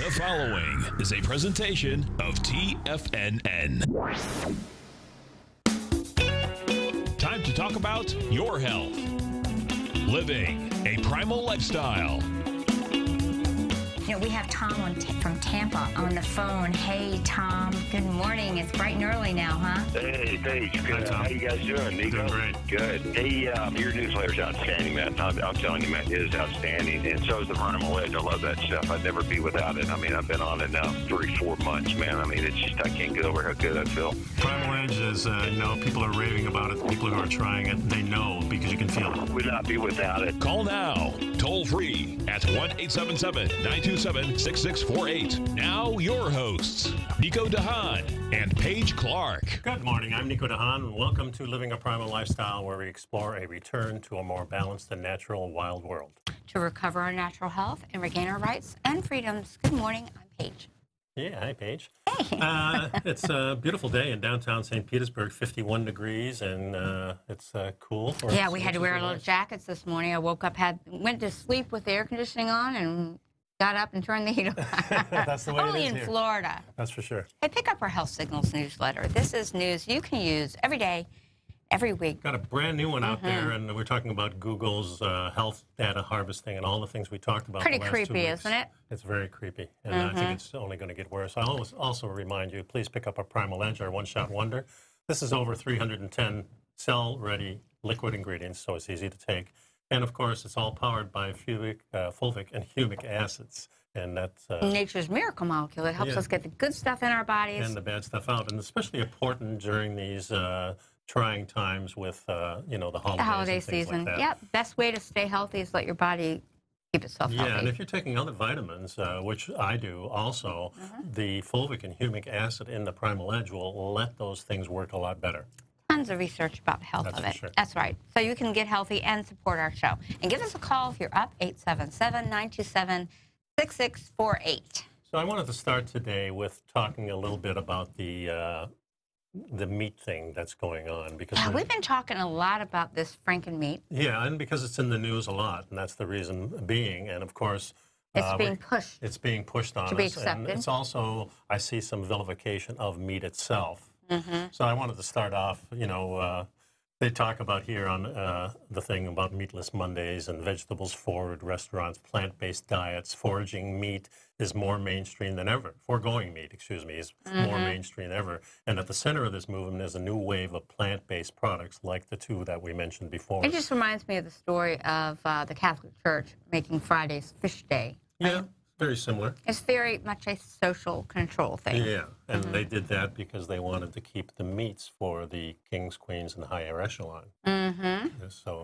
The following is a presentation of TFNN. Time to talk about your health. Living a primal lifestyle. You know, we have Tom from Tampa on the phone. Hey, Tom. Good morning. It's bright and early now, huh? Hey, Paige. Good. How you guys doing, Nico? Doing great. Good. Hey, your newsletter's outstanding, man. I'm telling you, man, it is outstanding. And so is the Primal Edge. I love that stuff. I'd never be without it. I mean, I've been on it now 3 or 4 months, man. I mean, it's just I can't get over how good I feel. Primal Edge is, you know, people are raving about it. People who are trying it, they know because you can feel it. Would not be without it. Call now. Toll free at 1-877-927-6648. Now your hosts, Nico DeHaan and Paige Clark. Good morning, I'm Nico DeHaan, and welcome to Living a Primal Lifestyle, where we explore a return to a more balanced and natural wild world. To recover our natural health and regain our rights and freedoms. Good morning, I'm Paige. Yeah, hi Paige. Hey. It's a beautiful day in downtown St. Petersburg, 51 degrees, and it's cool. Yeah, we had to wear little jackets this morning. I woke up, went to sleep with the air conditioning on, and got up and turned the heat on. That's the way Only it is in here. Florida. That's for sure. Hey, pick up our Health Signals newsletter. This is news you can use every day, every week. Got a brand new one out there, and we're talking about Google's health data harvesting and all the things we talked about. Pretty creepy, isn't it? It's very creepy, and I think it's only going to get worse. I always also remind you, please pick up our Primal Edge, our one-shot wonder. This is over 310 cell-ready liquid ingredients, so it's easy to take. And of course, it's all powered by fulvic and humic acids, and that's nature's miracle molecule. It helps us get the good stuff in our bodies and the bad stuff out, and especially important during these trying times with you know, the holiday season. Like best way to stay healthy is let your body keep itself healthy. Yeah, and if you're taking other vitamins, which I do also, the fulvic and humic acid in the Primal Edge will let those things work a lot better. Tons of research about the health of it. Sure. That's right. So you can get healthy and support our show. And give us a call if you're up, 877-927-6648. So I wanted to start today with talking a little bit about the meat thing that's going on, because we've been talking a lot about this Franken meat. Yeah, and because it's in the news a lot, and that's the reason being. And of course, it's being pushed. It's being pushed on us, and it's also, I see some vilification of meat itself. So I wanted to start off, you know, they talk about here on the thing about meatless Mondays and vegetables forward restaurants, plant-based diets, foraging meat is more mainstream than ever. Foregoing meat, excuse me, is more mainstream than ever. And at the center of this movement is a new wave of plant-based products like the two that we mentioned before. It just reminds me of the story of the Catholic Church making Fridays fish day. Right? Yeah. Very similar. It's very much a social control thing. Yeah, and they did that because they wanted to keep the meats for the kings, queens, and higher echelon. So,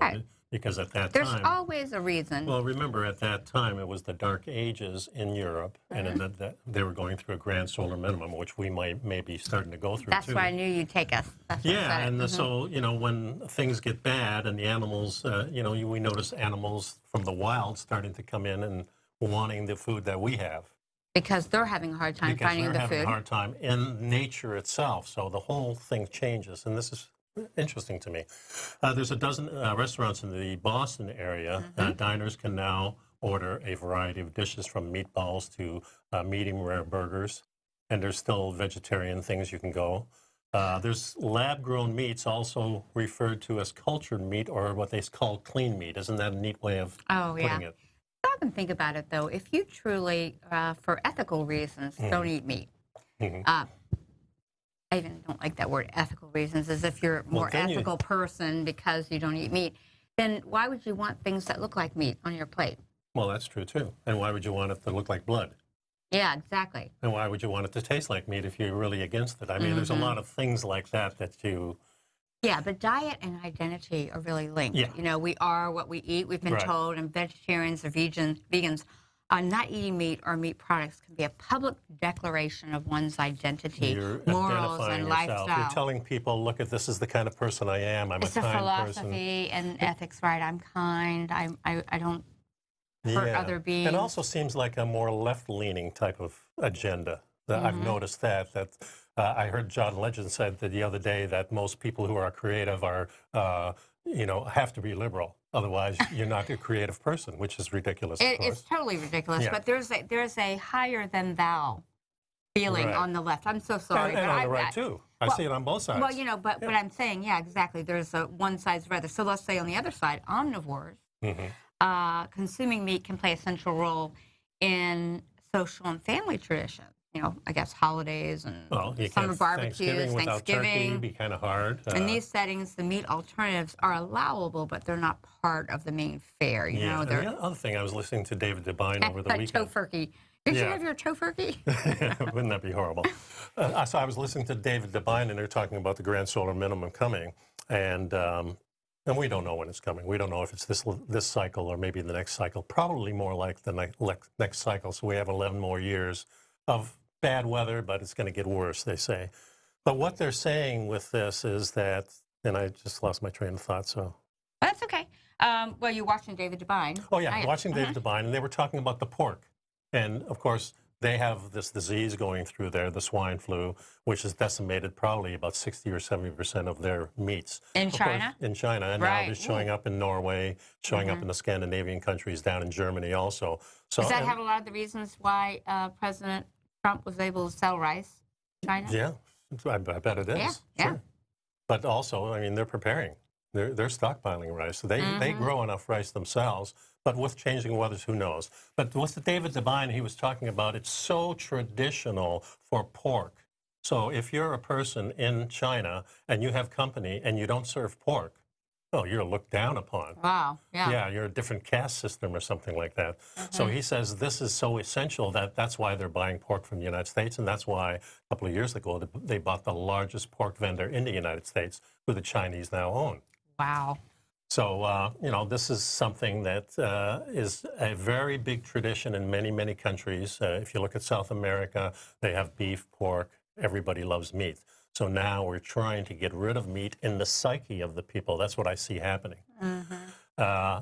because at that time... There's always a reason. Well, remember, at that time, it was the Dark Ages in Europe, and in that they were going through a grand solar minimum, which we might maybe starting to go through, That's why I knew you'd take us. That's yeah, and so, you know, when things get bad and the animals, you know, we notice animals from the wild starting to come in and wanting the food that we have. Because they're having a hard time finding the food. They're having a hard time in nature itself, so the whole thing changes, and this is interesting to me. There's a dozen restaurants in the Boston area. Diners can now order a variety of dishes, from meatballs to medium-rare burgers, and there's still vegetarian things you can go. There's lab-grown meats, also referred to as cultured meat, or what they call clean meat. Isn't that a neat way of putting it? Stop and think about it, though. If you truly, for ethical reasons, don't eat meat, I even don't like that word, ethical reasons, as if you're a more ethical person because you don't eat meat, then why would you want things that look like meat on your plate? Well, that's true, too. And why would you want it to look like blood? Yeah, exactly. And why would you want it to taste like meat if you're really against it? I mean, there's a lot of things like that that you... Yeah, but diet and identity are really linked. Yeah. You know, we are what we eat. We've been told, and vegetarians or vegans are not eating meat or meat products can be a public declaration of one's identity, morals, and lifestyle. You're telling people, look, at this is the kind of person I am. I'm a kind person. It's a philosophy and ethics, right? I'm kind. I don't hurt other beings. It also seems like a more left-leaning type of agenda. I've noticed that I heard John Legend said that the other day that most people who are creative are you know, have to be liberal. Otherwise, you're not a creative person, which is ridiculous. It's totally ridiculous. Yeah. But there's a higher than thou feeling on the left. I'm so sorry. And on the right, too. Well, I see it on both sides. Well, you know, but I'm saying, yeah, exactly. There's a one side's rather. So let's say on the other side, omnivores, consuming meat can play a central role in social and family traditions. You know, I guess holidays and summer barbecues, Thanksgiving. Turkey be kind of hard. In these settings, the meat alternatives are allowable, but they're not part of the main fare. You know, they're, the other thing, I was listening to David DuByne over the weekend. Tofurkey. Did you have your tofurkey? Wouldn't that be horrible? So I was listening to David DuByne, and they're talking about the grand solar minimum coming, and we don't know when it's coming. We don't know if it's this cycle or maybe the next cycle. Probably more like the next cycle. So we have 11 more years of bad weather, but it's going to get worse, they say. But what they're saying with this is that, and I just lost my train of thought, so. That's okay. Well, you're watching David DuByne. Oh, yeah, watching David DuByne, and they were talking about the pork. And, of course, they have this disease going through there, the swine flu, which has decimated probably about 60 or 70% of their meats. In China? In China, and now it's showing up in Norway, showing up in the Scandinavian countries, down in Germany also. So, does that have a lot of the reasons why President Trump was able to sell rice to China? Yeah, I bet it is. Yeah, sure. But also, I mean, they're preparing. They're stockpiling rice. So they grow enough rice themselves, but with changing weathers, who knows? But with David DuByne, he was talking about it's so traditional for pork. So if you're a person in China and you have company and you don't serve pork, well, you're looked down upon. Wow, yeah. Yeah, you're a different caste system or something like that. So he says this is so essential that that's why they're buying pork from the United States, and that's why a couple of years ago they bought the largest pork vendor in the United States, who the Chinese now own. Wow. So, you know, this is something that is a very big tradition in many, many countries. If you look at South America, they have beef, pork, everybody loves meat. So now we're trying to get rid of meat in the psyche of the people. That's what I see happening. And I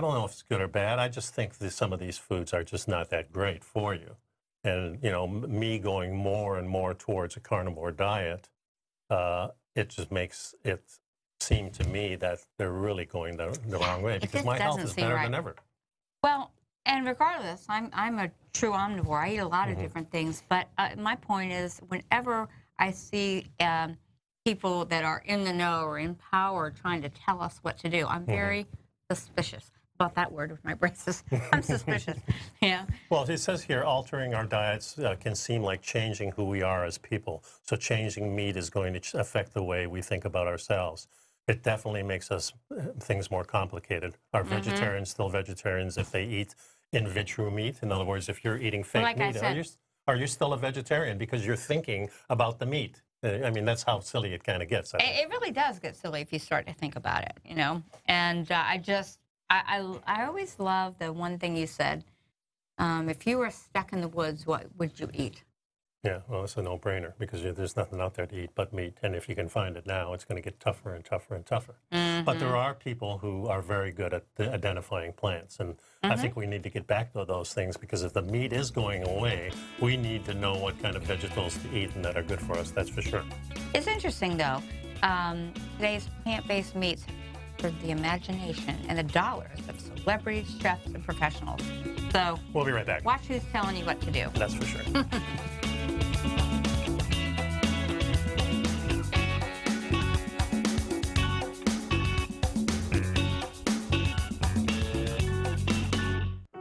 don't know if it's good or bad. I just think that some of these foods are just not that great for you. And, you know, me going more and more towards a carnivore diet, it just makes it seem to me that they're really going the wrong way, because my health is better than ever. Well. And regardless, I'm a true omnivore. I eat a lot of different things. But my point is, whenever I see people that are in the know or in power trying to tell us what to do, I'm very suspicious about that word with my braces. I'm suspicious. Yeah. Well, it says here, altering our diets can seem like changing who we are as people. So changing meat is going to affect the way we think about ourselves. It definitely makes us things more complicated. Are vegetarians still vegetarians if they eat in vitro meat? In other words, if you're eating fake meat, are you still a vegetarian because you're thinking about the meat? I mean, that's how silly it kind of gets. It really does get silly if you start to think about it, you know. And I always love the one thing you said. If you were stuck in the woods, what would you eat? Yeah, well, it's a no-brainer because there's nothing out there to eat but meat. And if you can find it now, it's going to get tougher and tougher and tougher. But there are people who are very good at identifying plants. And I think we need to get back to those things, because if the meat is going away, we need to know what kind of vegetables to eat and that are good for us, that's for sure. It's interesting, though. Today's plant-based meats for the imagination and the dollars of celebrities, chefs, and professionals. So we'll be right back. Watch who's telling you what to do. That's for sure.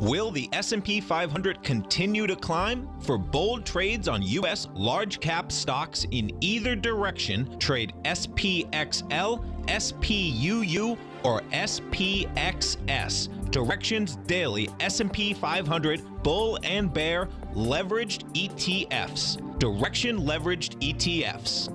Will the S&P 500 continue to climb? For bold trades on U.S. large-cap stocks in either direction, trade SPXL, SPUU, or SPXS. Directions Daily S&P 500 Bull and Bear Leveraged ETFs. Direction Leveraged ETFs.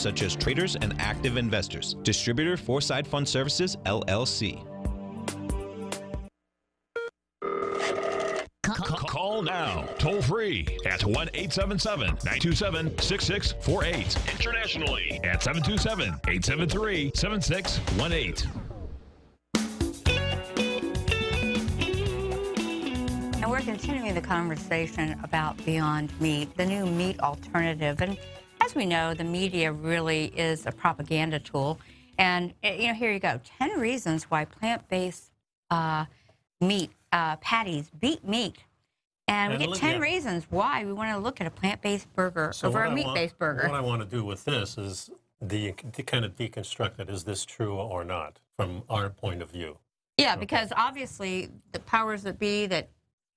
such as traders and active investors. Distributor Foreside Fund Services, LLC. Call now, toll free at 1-877-927-6648. Internationally at 727-873-7618. And we're continuing the conversation about Beyond Meat, the new meat alternative. And as we know, the media really is a propaganda tool. And, you know, here you go. 10 reasons why plant-based meat patties beat meat. And we get 10 reasons why we want to look at a plant-based burger over a meat-based burger. What I want to do with this is to kind of deconstruct it. Is this true or not from our point of view? Yeah, okay. Because obviously the powers that be that,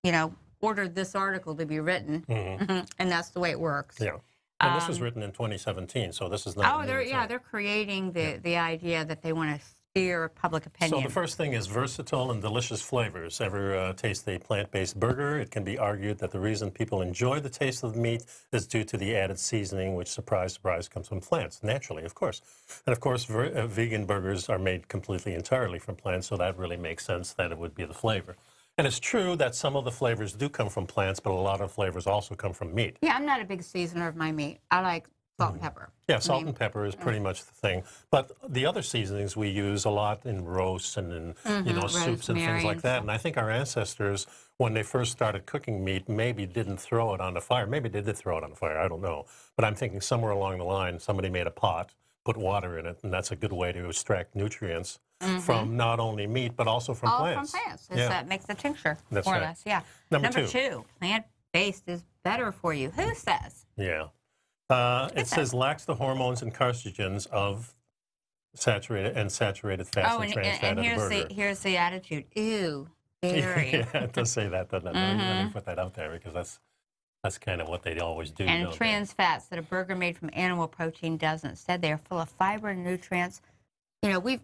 you know, ordered this article to be written, and that's the way it works. Yeah, and this was written in 2017, so this is not. Oh, they're creating the idea that they want to steer public opinion. So the first thing is versatile and delicious flavors. Ever taste a plant-based burger? It can be argued that the reason people enjoy the taste of the meat is due to the added seasoning, which, surprise, surprise, comes from plants, naturally, of course. And, of course, vegan burgers are made completely entirely from plants, so that really makes sense that it would be the flavor. And it's true that some of the flavors do come from plants, but a lot of flavors also come from meat. Yeah, I'm not a big seasoner of my meat. I like salt and pepper. Yeah, salt and pepper is pretty much the thing. But the other seasonings we use a lot in roasts and in you know, soups and things like that. And I think our ancestors, when they first started cooking meat, maybe didn't throw it on the fire. Maybe they did throw it on the fire. I don't know. But I'm thinking somewhere along the line, somebody made a pot, put water in it, and that's a good way to extract nutrients from not only meat, but also from plants. All from plants. Yeah. That makes the tincture, more or less. Yeah. Number two, plant-based is better for you. Who says? Yeah. It says lacks the hormones and carcinogens of saturated fats and trans fat in a burger. Here's the attitude. Ew, dairy. Yeah, it does say that, doesn't it? Let me put that out there because that's kind of what they always do. And trans fats that a burger made from animal protein doesn't. Instead, they are full of fiber and nutrients. You know, we've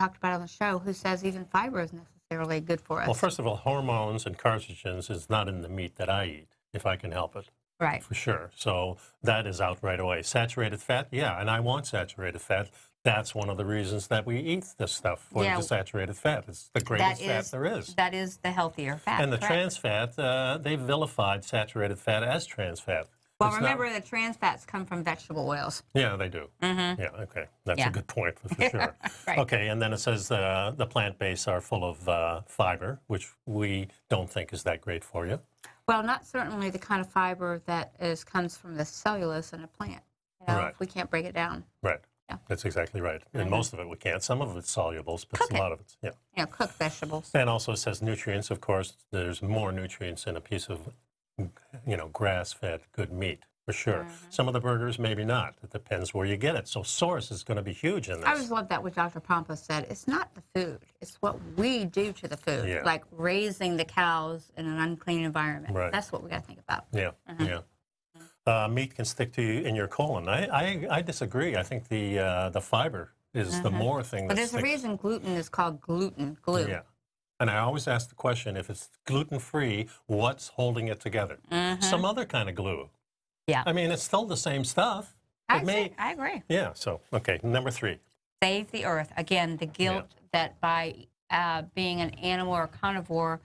talked about on the show, who says even fiber is necessarily good for us. Well, first of all, hormones and carcinogens is not in the meat that I eat, if I can help it. Right. For sure. So that is out right away. Saturated fat, yeah, and I want saturated fat. That's one of the reasons that we eat this stuff, for the saturated fat. It's the greatest fat there is. That is the healthier fat. And the trans fat, they vilified saturated fat as trans fat. Well, remember that trans fats come from vegetable oils. Yeah, they do. Mm-hmm. Yeah, okay. That's a good point for sure. Right. Okay, and then it says the plant-based are full of fiber, which we don't think is that great for you. Well, not certainly the kind of fiber that comes from the cellulose in a plant. You know, if we can't break it down. Right. Yeah. That's exactly right. And most of it we can't. Some of it's solubles, but a lot of it's, yeah, cooked vegetables. And also it says nutrients, of course. There's more nutrients in a piece of grass-fed good meat, for sure. Mm-hmm. Some of the burgers, maybe not. It depends where you get it. So source is going to be huge in this. I always love that what Dr. Pompa said. It's not the food. It's what we do to the food, like raising the cows in an unclean environment. Right. That's what we got to think about. Yeah, meat can stick to you in your colon. I disagree. I think the fiber is the more thing that sticks. But there's a reason gluten is called gluten. Yeah. And I always ask the question, if it's gluten-free, what's holding it together? Mm-hmm. Some other kind of glue. Yeah. I mean, it's still the same stuff. I agree. Yeah, so, okay, number 3. Save the earth. Again, the guilt that by being an animal or carnivore,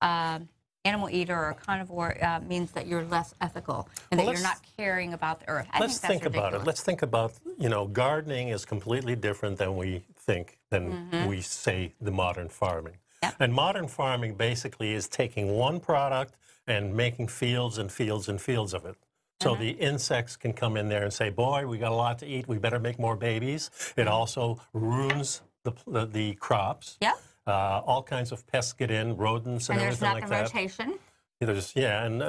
animal eater or carnivore means that you're less ethical and that you're not caring about the earth. I think that's ridiculous. Let's think about, you know, gardening is completely different than we think, than we say the modern farming. Yep. And modern farming basically is taking one product and making fields and fields and fields of it. So the insects can come in there and say, boy, we got a lot to eat. We better make more babies. It also ruins the crops. Yeah. All kinds of pests get in, rodents and everything like that. And there's not the rotation. There's,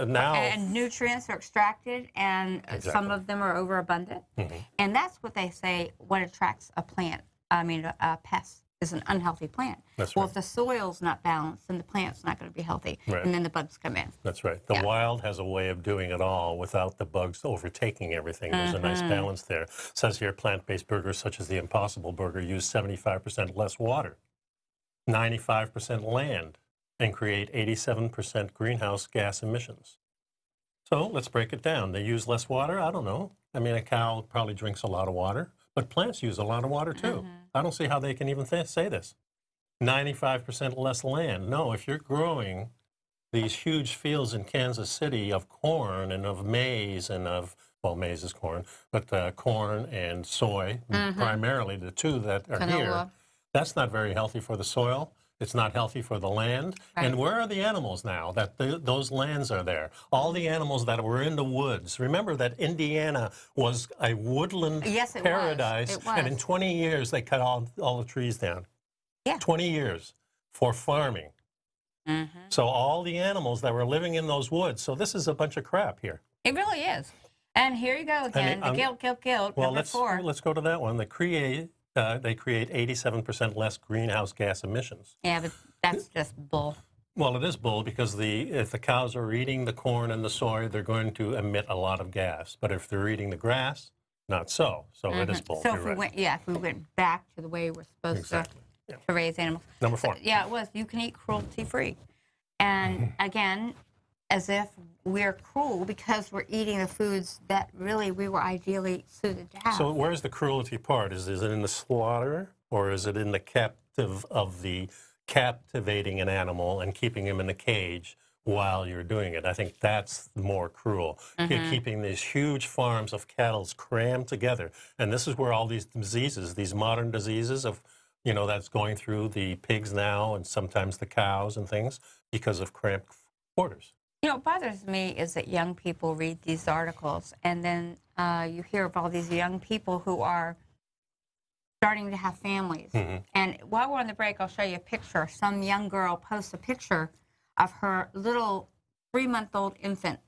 now... And nutrients are extracted, and some of them are overabundant. Mm-hmm. And that's what they say, what attracts a plant, a pest. Is an unhealthy plant. That's right. Well, if the soil's not balanced, then the plant's not going to be healthy, and then the bugs come in. That's right. The wild has a way of doing it all without the bugs overtaking everything. There's a nice balance there. It says here, plant-based burgers such as the Impossible Burger use 75% less water, 95% land, and create 87% greenhouse gas emissions. So let's break it down. They use less water? I don't know. I mean, a cow probably drinks a lot of water, but plants use a lot of water too. I don't see how they can even say this. 95% less land. No, if you're growing these huge fields in Kansas City of corn and of maize and of, well, maize is corn, but corn and soy, primarily the two that are here, that's not very healthy for the soil. It's not healthy for the land. Right. And where are the animals now that those lands are there? All the animals that were in the woods. Remember that Indiana was a woodland paradise. Yes, it was. And in 20 years, they cut all the trees down. Yeah. 20 years for farming. Mm-hmm. So all the animals that were living in those woods. So this is a bunch of crap here. It really is. And here you go again, the guilt. Well, let's go to that one, the they create 87% less greenhouse gas emissions. Yeah, but that's just bull. Well, it is bull because if the cows are eating the corn and the soy, they're going to emit a lot of gas. But if they're eating the grass, not so. So it is bull. So if we went back to the way we're supposed to raise animals. Number 4. So, yeah, it was. You can eat cruelty-free. And again, as if we're cruel because we're eating the foods that really we were ideally suited to have. So where's the cruelty part? Is it in the slaughter, or is it in the captivating an animal and keeping him in a cage while you're doing it? I think that's more cruel. You're keeping these huge farms of cattle crammed together. And this is where all these diseases, these modern diseases of, you know, that's going through the pigs now and sometimes the cows and things because of cramped quarters. You know, what bothers me is that young people read these articles, and then you hear of all these young people who are starting to have families. And while we're on the break, I'll show you a picture. Some young girl posts a picture of her little 3-month-old infant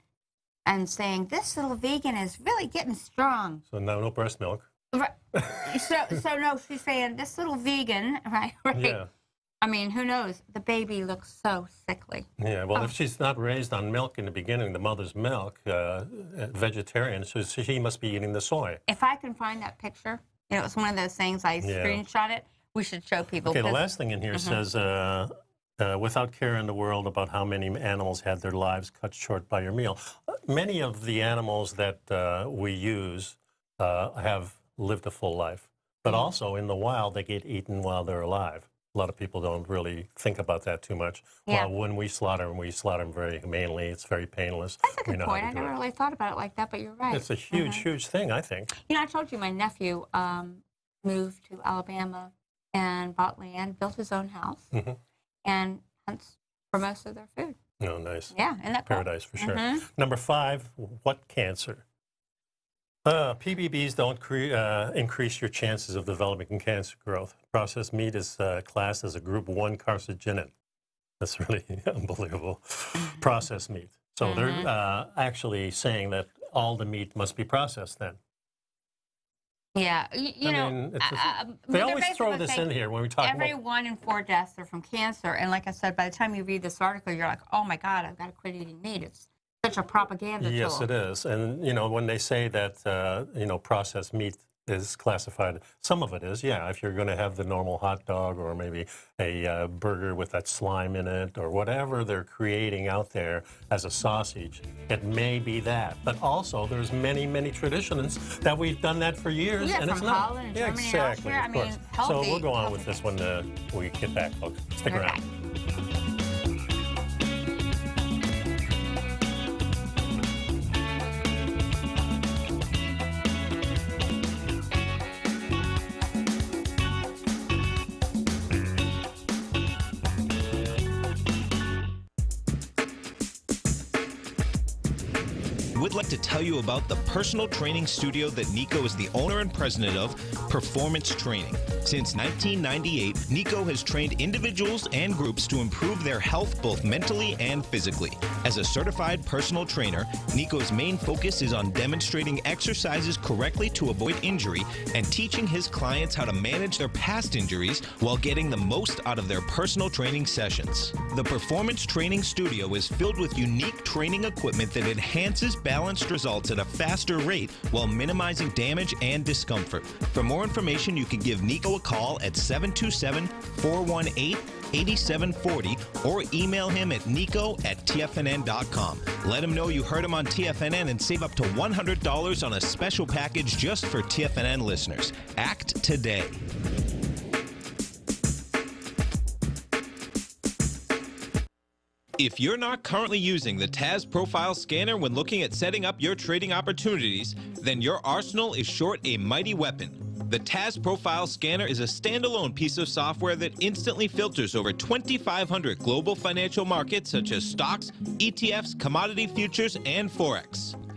and saying, this little vegan is really getting strong. So no breast milk. Right. so no, she's saying, this little vegan, right? Yeah. I mean, who knows? The baby looks so sickly. Yeah, well, if she's not raised on milk in the beginning, the mother's milk, vegetarian, so she must be eating the soy. If I can find that picture, you know, it's one of those things, I screenshot it, we should show people. Okay, the last thing in here says, without care in the world about how many animals had their lives cut short by your meal. Many of the animals that we use have lived a full life, but also in the wild, they get eaten while they're alive. A lot of people don't really think about that too much. Yeah. Well, when we slaughter them very humanely. It's very painless. That's a good point. I never really thought about it like that, but you're right. It's a huge, huge thing, I think. You know, I told you my nephew moved to Alabama and bought land, built his own house, and hunts for most of their food. Oh, nice. Yeah, and that's paradise for sure. Number 5, what cancer? PBBs don't increase your chances of developing cancer growth. Processed meat is classed as a group 1 carcinogen. That's really unbelievable. Processed meat. So they're actually saying that all the meat must be processed then. Yeah, they always throw this in here when we talk about... Every 1 in 4 deaths are from cancer. And like I said, by the time you read this article, you're like, oh my God, I've got to quit eating meat. It's such a propaganda tool. Yes, it is. And, you know, when they say that, you know, processed meat is classified, some of it is, yeah, if you're going to have the normal hot dog or maybe a burger with that slime in it or whatever they're creating out there as a sausage, it may be that. But also, there's many, many traditions that we've done that for years, and it's not. Holland, yeah, exactly, of course. So we'll go on with this one when we get back, folks. Stick around. To tell you about the personal training studio that Nico is the owner and president of, Performance Training. Since 1998, Nico has trained individuals and groups to improve their health both mentally and physically. As a certified personal trainer, Nico's main focus is on demonstrating exercises correctly to avoid injury and teaching his clients how to manage their past injuries while getting the most out of their personal training sessions. The Performance Training Studio is filled with unique training equipment that enhances balance results at a faster rate while minimizing damage and discomfort. For more information, you can give Nico a call at 727-418-8740 or email him at nico@tfnn.com. Let him know you heard him on TFNN and save up to $100 on a special package just for TFNN listeners. Act today. If you're not currently using the TAS Profile Scanner when looking at setting up your trading opportunities, then your arsenal is short a mighty weapon. The TAS Profile Scanner is a standalone piece of software that instantly filters over 2,500 global financial markets such as stocks, ETFs, commodity futures, and Forex.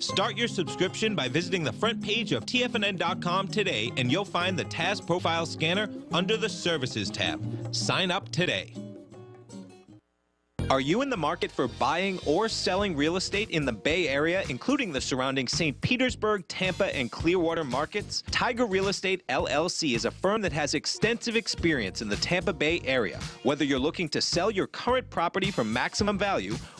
Start your subscription by visiting the front page of TFNN.com today, and you'll find the TAS Profile Scanner under the Services tab. Sign up today. Are you in the market for buying or selling real estate in the Bay Area, including the surrounding St. Petersburg, Tampa, and Clearwater markets? Tiger Real Estate LLC is a firm that has extensive experience in the Tampa Bay Area. Whether you're looking to sell your current property for maximum value,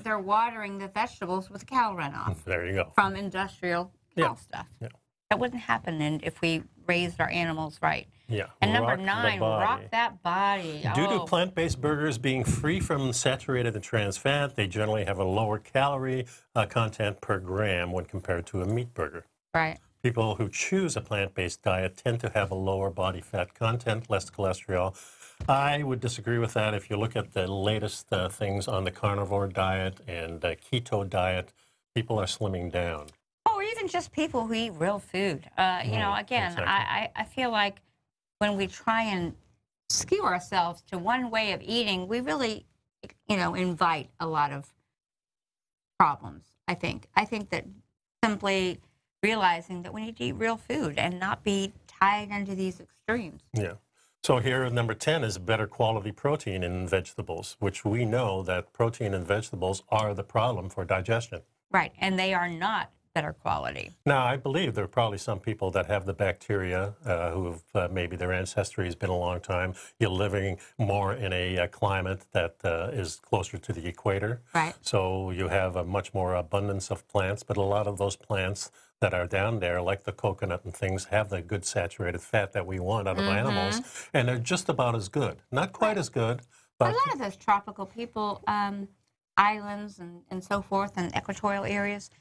they're watering the vegetables with cow runoff. There you go. From industrial cow stuff. Yeah. That wouldn't happen if we raised our animals right. Yeah. And number 9, rock that body. Due to plant-based burgers being free from saturated and trans fat, they generally have a lower calorie content per gram when compared to a meat burger. Right. People who choose a plant-based diet tend to have a lower body fat content, less cholesterol. I would disagree with that. If you look at the latest things on the carnivore diet and the keto diet, people are slimming down. Or even just people who eat real food. You know, again, I feel like when we try and skew ourselves to one way of eating, we really, you know, invite a lot of problems, I think. I think that simply realizing that we need to eat real food and not be tied into these extremes. Yeah. So here, number 10 is better quality protein in vegetables, which we know that protein in vegetables are the problem for digestion. Right, and they are not better quality. Now, I believe there are probably some people that have the bacteria who have maybe their ancestry has been a long time. You're living more in a climate that is closer to the equator. Right. So you have a much more abundance of plants, but a lot of those plants that are down there, like the coconut and things, have the good saturated fat that we want out of animals, and they're just about as good. Not quite as good, but... A lot of those tropical people, islands and so forth, and equatorial areas,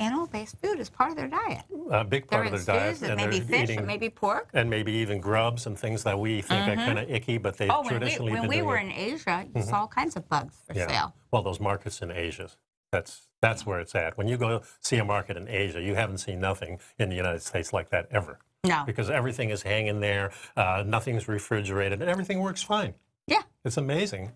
animal-based food is part of their diet. A big part of their diet. It may be fish, it may be pork. And maybe even grubs and things that we think are kind of icky, but they traditionally... When we were in Asia, you saw all kinds of bugs for sale. Well, those markets in Asia, that's where it's at. When you go see a market in Asia, you haven't seen nothing in the United States like that ever. No. Because everything is hanging there, nothing's refrigerated, and everything works fine. Yeah. It's amazing.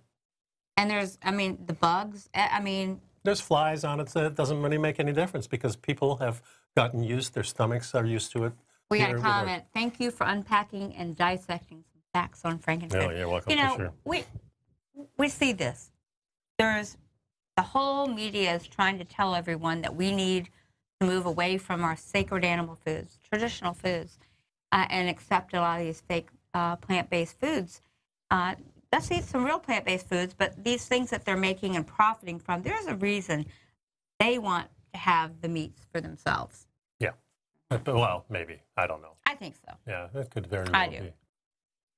And there's, I mean, the bugs, I mean... There's flies on it, so it doesn't really make any difference because people have gotten used, their stomachs are used to it. We got a comment. Thank you for unpacking and dissecting some facts on Frankenstein. Oh, you're welcome, you know, for sure. We see this. There's the whole media is trying to tell everyone that we need to move away from our sacred animal foods, traditional foods, and accept a lot of these fake plant-based foods. Let's eat some real plant-based foods, but these things that they're making and profiting from, there's a reason they want to have the meats for themselves. Yeah. Well, maybe. I don't know. I think so. Yeah, that could very well be. I do.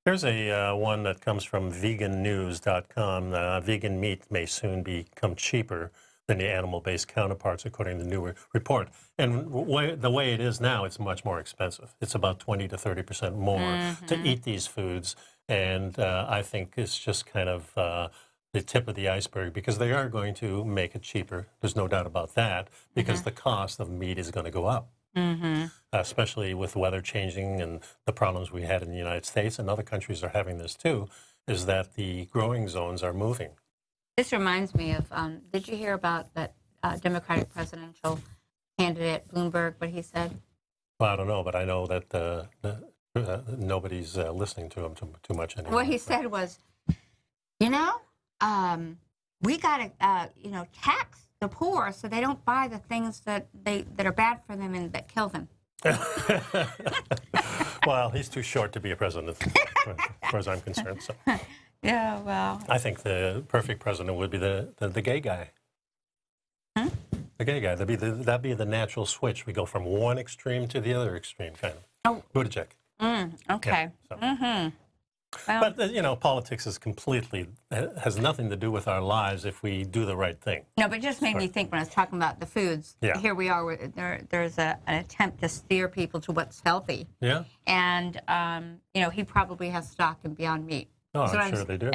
There's a one that comes from vegannews.com. Vegan meat may soon become cheaper than the animal-based counterparts, according to the new report. And the way it is now, it's much more expensive. It's about 20 to 30% more to eat these foods. And I think it's just kind of the tip of the iceberg, because they are going to make it cheaper. There's no doubt about that, because the cost of meat is going to go up. Especially with weather changing and the problems we had in the United States, and other countries are having this too, is that the growing zones are moving. This reminds me of, did you hear about that Democratic presidential candidate, Bloomberg, what he said? Well, I don't know, but I know that nobody's listening to him too much anymore. What he said was, you know, we got to, you know, tax the poor so they don't buy the things that that are bad for them and that kill them. Well, he's too short to be a president, as far as I'm concerned. So. Yeah, well. I think the perfect president would be the gay guy. Hmm? The gay guy. That'd be the natural switch. We go from one extreme to the other extreme, kind of. Oh. Buttigieg. Okay. Yeah, so. Well, but, you know, politics is completely, has nothing to do with our lives if we do the right thing. No, but it just made me think when I was talking about the foods. Yeah. Here we are, there's an attempt to steer people to what's healthy. Yeah. And, you know, he probably has stock in Beyond Meat. Oh, I'm sure they do.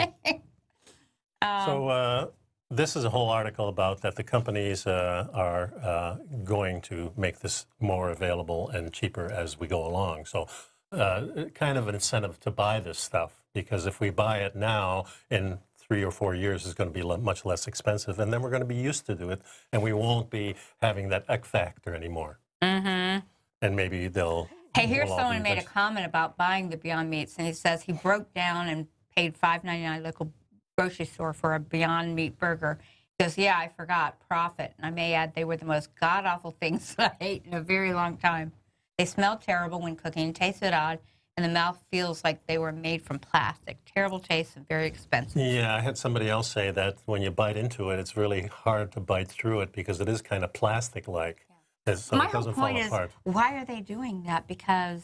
So this is a whole article about that the companies are going to make this more available and cheaper as we go along. So. Kind of an incentive to buy this stuff, because if we buy it now, in 3 or 4 years, it's going to be much less expensive, and then we're going to be used to do it, and we won't be having that X factor anymore. And maybe they'll... Hey, here's someone made a comment about buying the Beyond Meats, and he says he broke down and paid $5.99 local grocery store for a Beyond Meat burger. He goes, yeah, I forgot, profit, and I may add they were the most god-awful things I ate in a very long time. They smell terrible when cooking, tasted odd, and the mouth feels like they were made from plastic. Terrible taste and very expensive. Yeah, I had somebody else say that when you bite into it, it's really hard to bite through it because it is kind of plastic-like. Yeah. So my whole point is, why are they doing that? Because,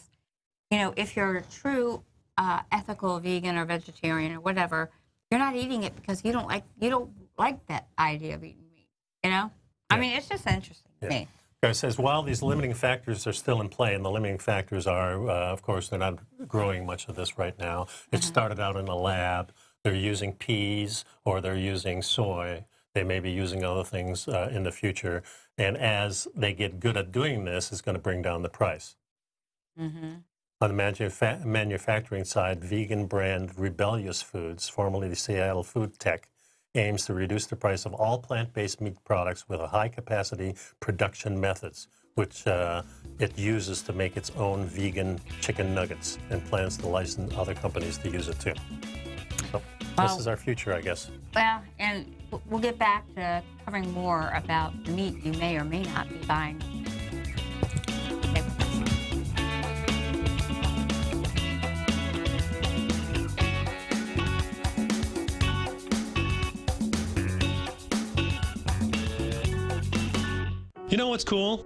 you know, if you're a true ethical vegan or vegetarian or whatever, you're not eating it because you don't like that idea of eating meat. You know, yeah. I mean, it's just interesting to me. It says, while these limiting factors are still in play, and the limiting factors are, of course, they're not growing much of this right now. It started out in a lab. They're using peas or they're using soy. They may be using other things in the future. And as they get good at doing this, it's going to bring down the price. On the manufacturing side, vegan brand Rebellious Foods, formerly the Seattle Food Tech, aims to reduce the price of all plant-based meat products with a high-capacity production methods, which it uses to make its own vegan chicken nuggets, and plans to license other companies to use it too. So well, this is our future, I guess. Well, and we'll get back to covering more about the meat you may or may not be buying. You know what's cool?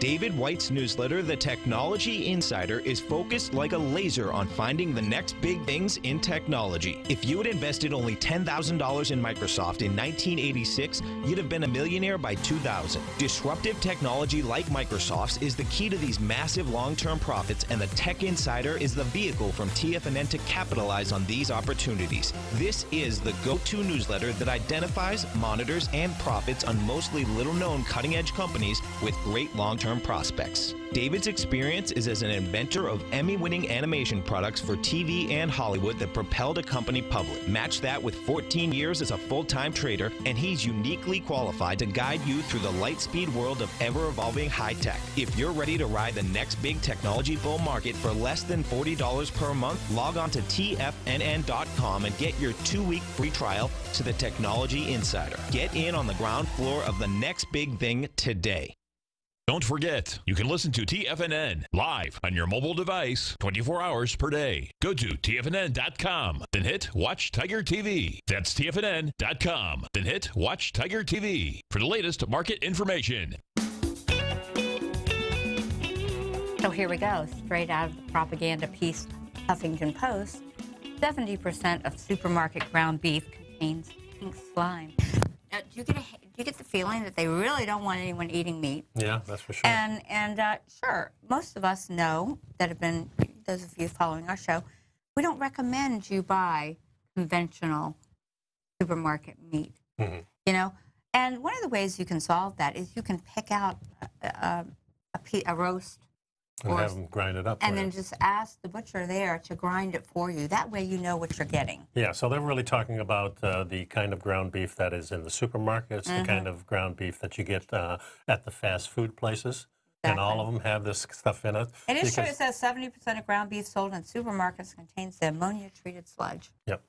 David White's newsletter, The Technology Insider, is focused like a laser on finding the next big things in technology. If you had invested only $10,000 in Microsoft in 1986, you'd have been a millionaire by 2000. Disruptive technology like Microsoft's is the key to these massive long-term profits, and the Tech Insider is the vehicle from TFNN to capitalize on these opportunities. This is the go-to newsletter that identifies, monitors, and profits on mostly little-known cutting-edge companies with great long-term prospects. David's experience is as an inventor of Emmy-winning animation products for TV and Hollywood that propelled a company public. Match that with 14 years as a full-time trader, and he's uniquely qualified to guide you through the light-speed world of ever-evolving high-tech. If you're ready to ride the next big technology bull market for less than $40 per month, log on to TFNN.com and get your 2-week free trial to the Technology Insider. Get in on the ground floor of the next big thing today. Don't forget, you can listen to TFNN live on your mobile device 24 hours per day. Go to TFNN.com, then hit Watch Tiger TV. That's TFNN.com, then hit Watch Tiger TV for the latest market information. So here we go, straight out of the propaganda piece, Huffington Post. 70% of supermarket ground beef contains pink slime. Now, do you get the feeling that they really don't want anyone eating meat? Yeah, that's for sure. And sure, most of us know that have been, those of you following our show, we don't recommend you buy conventional supermarket meat, you know? And one of the ways you can solve that is you can pick out a roast. And have them grind it up. And then just ask the butcher there to grind it for you. That way you know what you're getting. Yeah, so they're really talking about the kind of ground beef that is in the supermarkets, the kind of ground beef that you get at the fast food places. Exactly. And all of them have this stuff in it. And it sure says 70% of ground beef sold in supermarkets contains the ammonia-treated sludge. Yep.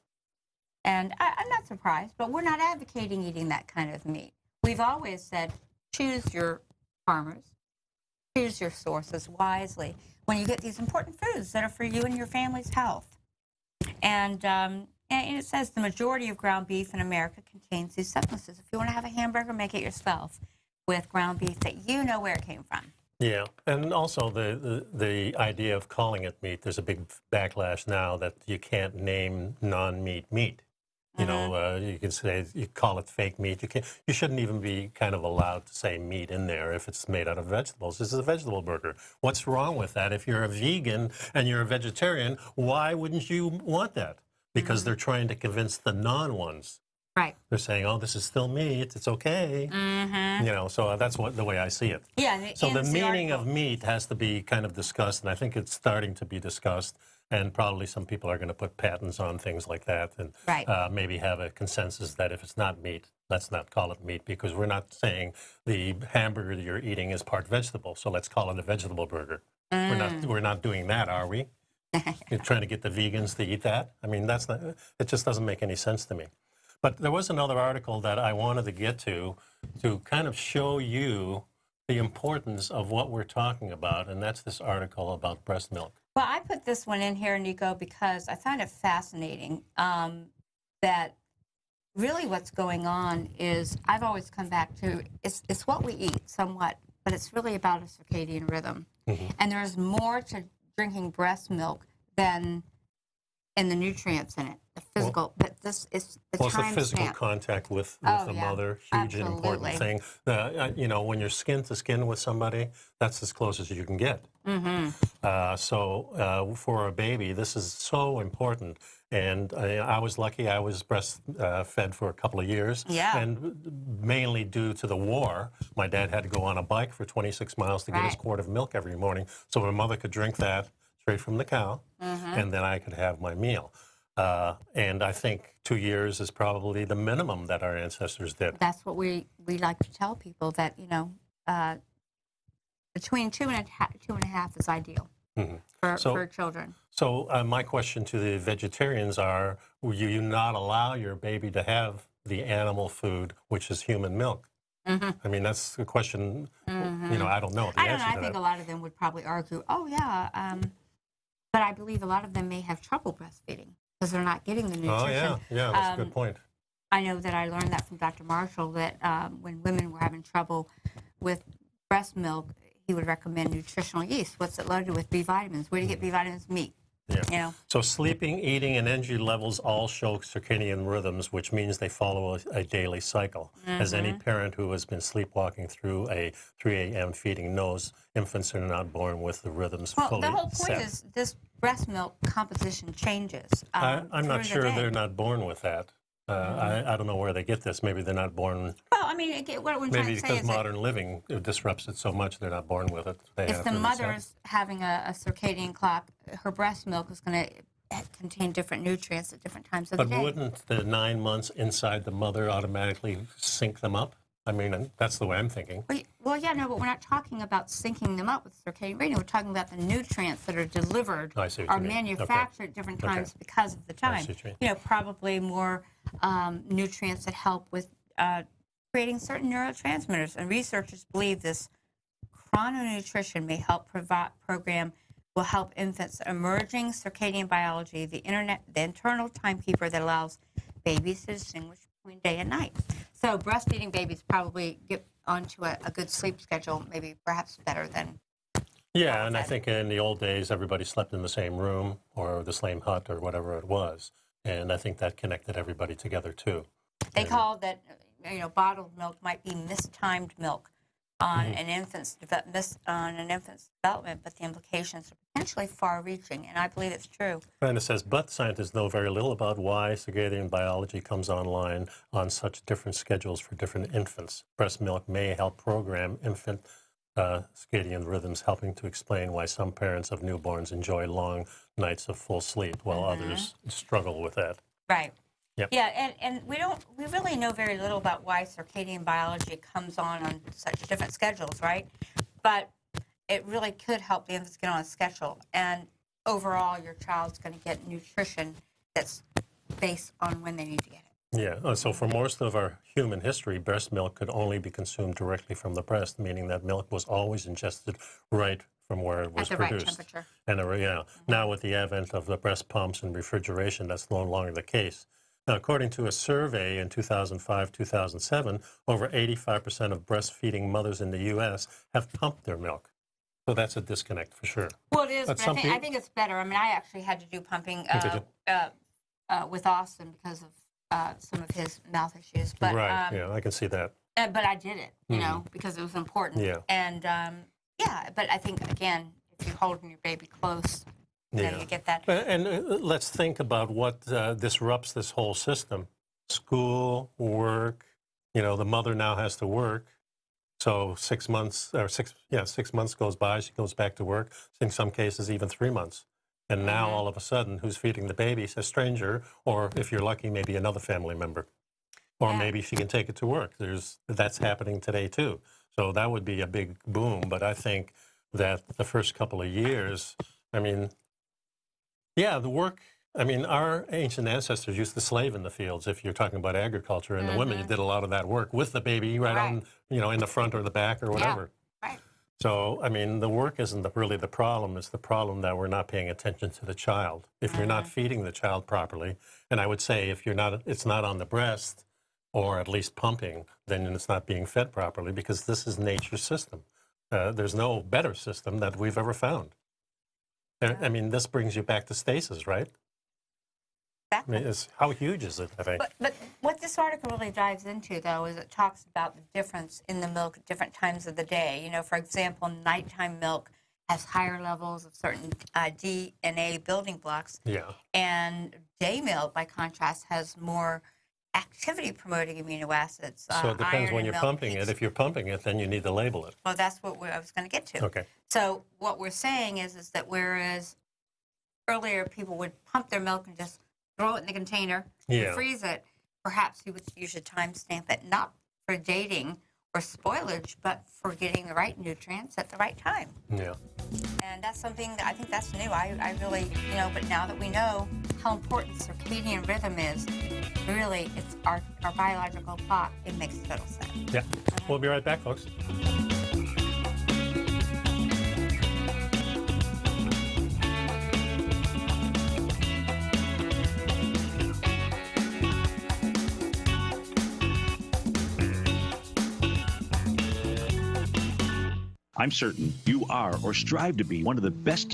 And I'm not surprised, but we're not advocating eating that kind of meat. We've always said choose your farmers. Choose your sources wisely when you get these important foods that are for you and your family's health. And it says the majority of ground beef in America contains these substances. If you want to have a hamburger, make it yourself with ground beef that you know where it came from. Yeah, and also the idea of calling it meat, there's a big backlash now that you can't name non-meat meat. You know, you can say, you call it fake meat. You shouldn't even be kind of allowed to say meat in there if it's made out of vegetables. This is a vegetable burger. What's wrong with that? If you're a vegan and you're a vegetarian, why wouldn't you want that? Because they're trying to convince the non-ones. Right. They're saying, oh, this is still meat. It's okay. You know, so that's what the way I see it. Yeah. So the meaning of meat has to be kind of discussed, and I think it's starting to be discussed. And probably some people are going to put patents on things like that and maybe have a consensus that if it's not meat, let's not call it meat, because we're not saying the hamburger that you're eating is part vegetable, so let's call it a vegetable burger. We're not doing that, are we? You're trying to get the vegans to eat that? I mean, that's not, it just doesn't make any sense to me. But there was another article that I wanted to get to kind of show you the importance of what we're talking about, and that's this article about breast milk. Well, I put this one in here, Nico, because I find it fascinating that really what's going on is, I've always come back to, it's what we eat somewhat, but it's really about a circadian rhythm. And there's more to drinking breast milk than in the nutrients in it, the physical, but this is the time stamp. Well, it's a physical contact with the mother, huge and important thing. You know, when you're skin to skin with somebody, that's as close as you can get. So for a baby, this is so important. And I was lucky. I was breastfed for a couple of years, and mainly due to the war. My dad had to go on a bike for 26 miles to get his quart of milk every morning, so my mother could drink that straight from the cow, and then I could have my meal. And I think 2 years is probably the minimum that our ancestors did. That's what we like to tell people, that, you know, between two and a half is ideal. For children. So my question to the vegetarians are, will you not allow your baby to have the animal food, which is human milk? I mean, that's a question, you know, I don't know. I think a lot of them would probably argue, oh, yeah, but I believe a lot of them may have trouble breastfeeding because they're not getting the nutrition. Oh, yeah, yeah, that's a good point. I know that I learned that from Dr. Marshall, that when women were having trouble with breast milk, he would recommend nutritional yeast. What's it loaded with? B vitamins. Where do you get B vitamins? Meat. Yeah. You know? So sleeping, eating, and energy levels all show circadian rhythms, which means they follow a daily cycle. As any parent who has been sleepwalking through a 3 a.m. feeding knows, infants are not born with the rhythms fully set. Well, the whole point is this breast milk composition changes. I'm not sure they're not born with that. I don't know where they get this. Maybe they're not born. Well, I mean, what I'm trying to say is maybe because modern living disrupts it so much, they're not born with it. If the mother's having a circadian clock, her breast milk is going to contain different nutrients at different times of the day. But wouldn't the 9 months inside the mother automatically sync them up? I mean, that's the way I'm thinking. Well, yeah, no, but we're not talking about syncing them up with circadian rhythm. We're talking about the nutrients that are delivered or manufactured at different times because of the time. You know, probably more nutrients that help with creating certain neurotransmitters. And researchers believe this chrononutrition may help will help infants emerging circadian biology, the internal timekeeper that allows babies to distinguish between day and night. So breastfeeding babies probably get onto a good sleep schedule, maybe perhaps better than. Yeah, and I think in the old days, everybody slept in the same room or the same hut or whatever it was. And I think that connected everybody together, too. They called that, you know, bottled milk might be mistimed milk on an infant's development, but the implications are potentially far-reaching, and I believe it's true. And it says, but scientists know very little about why circadian biology comes online on such different schedules for different infants. Breast milk may help program infant circadian rhythms, helping to explain why some parents of newborns enjoy long nights of full sleep while others struggle with that. Right. Yep. Yeah, and we really know very little about why circadian biology comes on such different schedules, right? But it really could help the infants get on a schedule, and overall your child's going to get nutrition that's based on when they need to get it. Yeah, so for most of our human history, breast milk could only be consumed directly from the breast, meaning that milk was always ingested right from where it was produced. At the right temperature. And now with the advent of the breast pumps and refrigeration, that's no longer the case. Now, according to a survey in 2005-2007, over 85% of breastfeeding mothers in the U.S. have pumped their milk. So that's a disconnect for sure. Well, it is, but I think it's better. I mean, I actually had to do pumping with Austin because of some of his mouth issues. But, I can see that. But I did it, you know, because it was important. Yeah. And, yeah, but I think, again, if you're holding your baby close, then you get that. And let's think about what disrupts this whole system. School, work, you know, the mother now has to work. So 6 months, or 6 months goes by, she goes back to work, in some cases even 3 months. And now all of a sudden, who's feeding the baby is a stranger, or if you're lucky, maybe another family member. Or maybe she can take it to work. That's happening today too. So that would be a big boom, but I think that the first couple of years, I mean, yeah, the work, I mean, our ancient ancestors used to slave in the fields, if you're talking about agriculture, and the women did a lot of that work with the baby on, you know, in the front or the back or whatever. Yeah. Right. So, I mean, the work isn't really the problem. It's the problem that we're not paying attention to the child. If you're not feeding the child properly, and I would say if you're not, it's not on the breast or at least pumping, then it's not being fed properly because this is nature's system. There's no better system that we've ever found. I mean, this brings you back to stasis, right? Exactly. I mean, how huge is it, I think? But what this article really dives into, though, is it talks about the difference in the milk at different times of the day. You know, for example, nighttime milk has higher levels of certain DNA building blocks. Yeah. And Day meal, by contrast, has more activity-promoting amino acids. So it depends when you're pumping it. If you're pumping it, then you need to label it. Well, that's what I was going to get to. Okay. So what we're saying is that whereas earlier people would pump their milk and just throw it in the container and freeze it, perhaps you should timestamp it, not for dating or spoilage, but for getting the right nutrients at the right time. Yeah. And that's something that I think that's new. I really, you know, but now that we know how important circadian rhythm is, really it's our biological clock, it makes total sense. Yeah. We'll be right back, folks. I'm certain you are or strive to be one of the best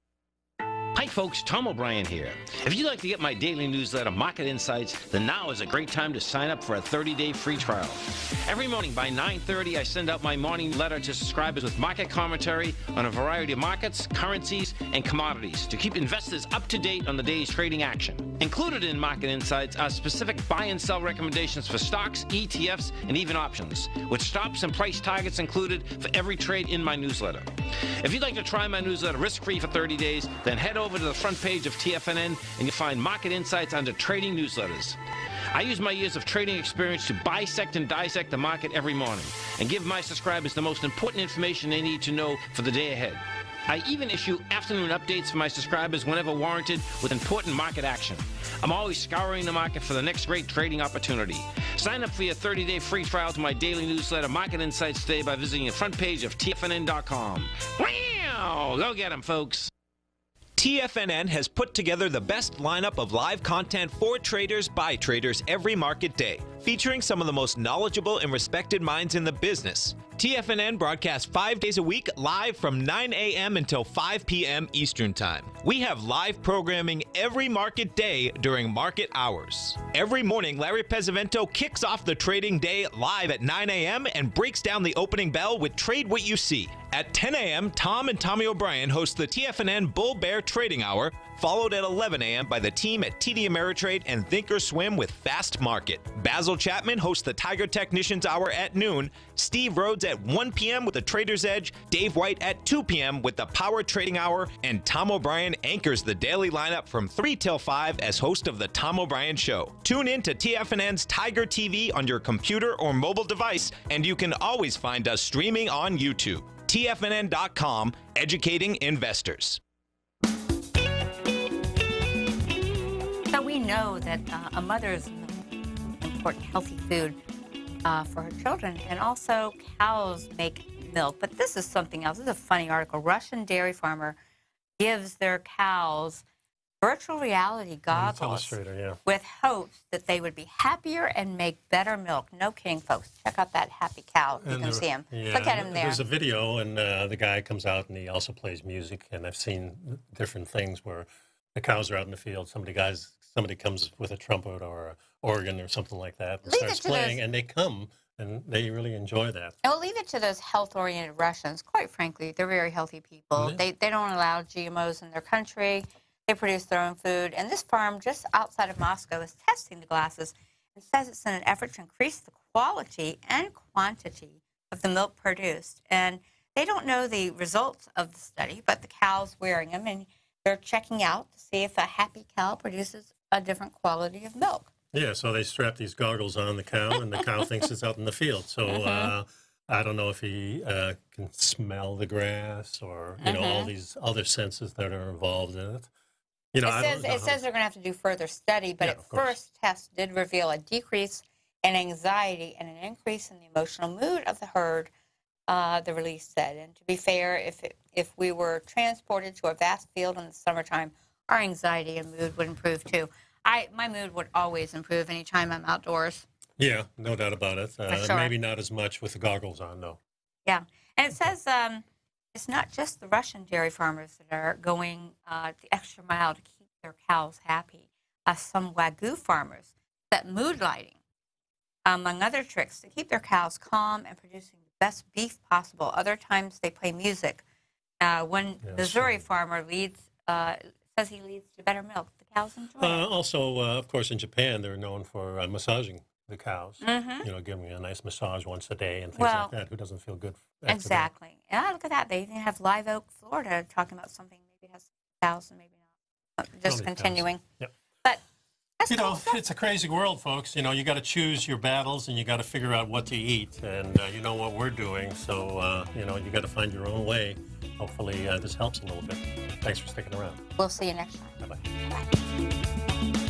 Hi folks, Tom O'Brien here. If you'd like to get my daily newsletter, Market Insights, then now is a great time to sign up for a 30-day free trial. Every morning by 9:30, I send out my morning letter to subscribers with market commentary on a variety of markets, currencies, and commodities to keep investors up to date on the day's trading action. Included in Market Insights are specific buy and sell recommendations for stocks, ETFs, and even options, with stops and price targets included for every trade in my newsletter. If you'd like to try my newsletter risk-free for 30 days, then head over to the front page of TFNN and you'll find Market Insights under Trading Newsletters. I use my years of trading experience to bisect and dissect the market every morning and give my subscribers the most important information they need to know for the day ahead. I even issue afternoon updates for my subscribers whenever warranted with important market action. I'm always scouring the market for the next great trading opportunity. Sign up for your 30-day free trial to my daily newsletter, Market Insights, today by visiting the front page of TFNN.com. Wow! Go get them, folks! TFNN has put together the best lineup of live content for traders by traders every market day, featuring some of the most knowledgeable and respected minds in the business. TFNN broadcasts 5 days a week live from 9 a.m. until 5 p.m. Eastern Time. We have live programming every market day during market hours. Every morning, Larry Pesavento kicks off the trading day live at 9 a.m. and breaks down the opening bell with Trade What You See. At 10 a.m., Tom and Tommy O'Brien host the TFNN Bull Bear Trading Hour, followed at 11 a.m. by the team at TD Ameritrade and Think or Swim with Fast Market. Basil Chapman hosts the Tiger Technicians Hour at noon, Steve Rhodes at 1 p.m. with the Trader's Edge, Dave White at 2 p.m. with the Power Trading Hour, and Tom O'Brien anchors the daily lineup from 3 till 5 as host of The Tom O'Brien Show. Tune in to TFNN's Tiger TV on your computer or mobile device, and you can always find us streaming on YouTube. TFNN.com, educating investors. So we know that a mother is important healthy food for her children, and also cows make milk. But this is something else. This is a funny article. Russian dairy farmer gives their cows virtual reality goggles with hopes that they would be happier and make better milk. No kidding, folks. Check out that happy cow. You can see him. Yeah, look at him there. There's a video, and the guy comes out, and he also plays music. And I've seen different things where the cows are out in the field. Somebody comes with a trumpet or an organ or something like that and starts playing, and they come, and they really enjoy that. I'll leave it to those health-oriented Russians. Quite frankly, they're very healthy people. Yeah. They don't allow GMOs in their country. They produce their own food, and this farm just outside of Moscow is testing the glasses and says it's in an effort to increase the quality and quantity of the milk produced. And they don't know the results of the study, but the cow's wearing them, and they're checking out to see if a happy cow produces a different quality of milk. Yeah, so they strap these goggles on the cow, and the cow thinks it's out in the field. So I don't know if he can smell the grass or, you know, all these other senses that are involved in it. You know, it says they're going to have to do further study, but at first tests did reveal a decrease in anxiety and an increase in the emotional mood of the herd, the release said. And to be fair, if we were transported to a vast field in the summertime, our anxiety and mood would improve too. My mood would always improve anytime I'm outdoors. Yeah, no doubt about it. Sure. Maybe not as much with the goggles on, though. Yeah, and it says it's not just the Russian dairy farmers that are going the extra mile to keep their cows happy. Some Wagyu farmers set mood lighting, among other tricks, to keep their cows calm and producing the best beef possible. Other times they play music. One Missouri farmer says he leads to better milk. Also, of course, in Japan, they're known for massaging the cows. Mm-hmm. You know, giving a nice massage once a day and things like that. Who doesn't feel good? Exactly. Yeah, look at that. They even have Live Oak, Florida, talking about something. Maybe it has cows and maybe not. Just continuing. Yep. But that's cool stuff. It's a crazy world, folks. You know, you got to choose your battles and you got to figure out what to eat. And you know what we're doing, so you know, you got to find your own way. Hopefully this helps a little bit. Thanks for sticking around. We'll see you next time. Bye-bye. Bye-bye.